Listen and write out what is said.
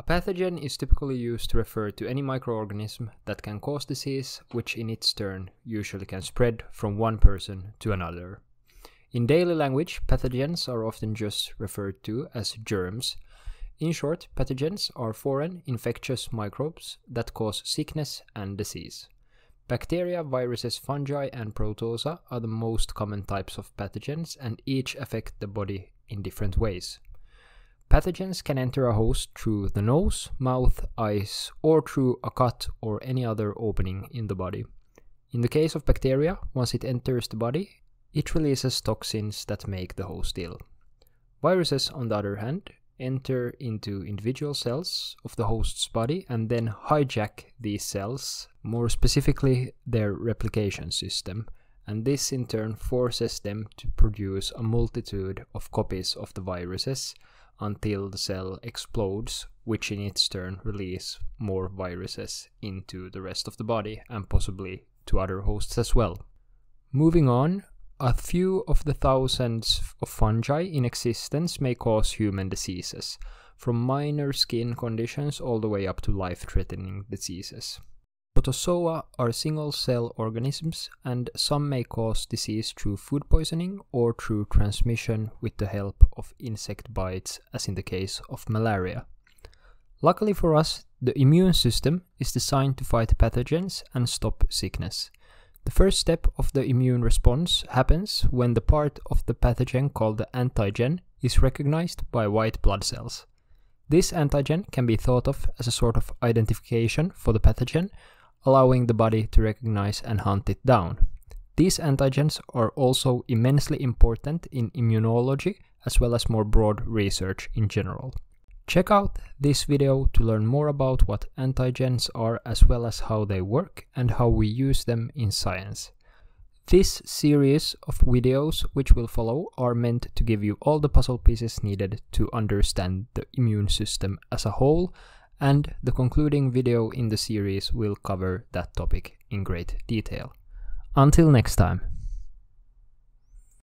A pathogen is typically used to refer to any microorganism that can cause disease, which in its turn usually can spread from one person to another. In daily language, pathogens are often just referred to as germs. In short, pathogens are foreign, infectious microbes that cause sickness and disease. Bacteria, viruses, fungi, and protozoa are the most common types of pathogens, and each affect the body in different ways. Pathogens can enter a host through the nose, mouth, eyes, or through a cut or any other opening in the body. In the case of bacteria, once it enters the body, it releases toxins that make the host ill. Viruses, on the other hand, enter into individual cells of the host's body and then hijack these cells, more specifically their replication system, and this in turn forces them to produce a multitude of copies of the viruses until the cell explodes, which in its turn release more viruses into the rest of the body and possibly to other hosts as well. Moving on, a few of the thousands of fungi in existence may cause human diseases, from minor skin conditions all the way up to life-threatening diseases. Protozoa are single-cell organisms, and some may cause disease through food poisoning or through transmission with the help of insect bites, as in the case of malaria. Luckily for us, the immune system is designed to fight pathogens and stop sickness. The first step of the immune response happens when the part of the pathogen called the antigen is recognized by white blood cells. This antigen can be thought of as a sort of identification for the pathogen, allowing the body to recognize and hunt it down. These antigens are also immensely important in immunology as well as more broad research in general. Check out this video to learn more about what antigens are as well as how they work and how we use them in science. This series of videos which will follow are meant to give you all the puzzle pieces needed to understand the immune system as a whole, and the concluding video in the series will cover that topic in great detail. Until next time.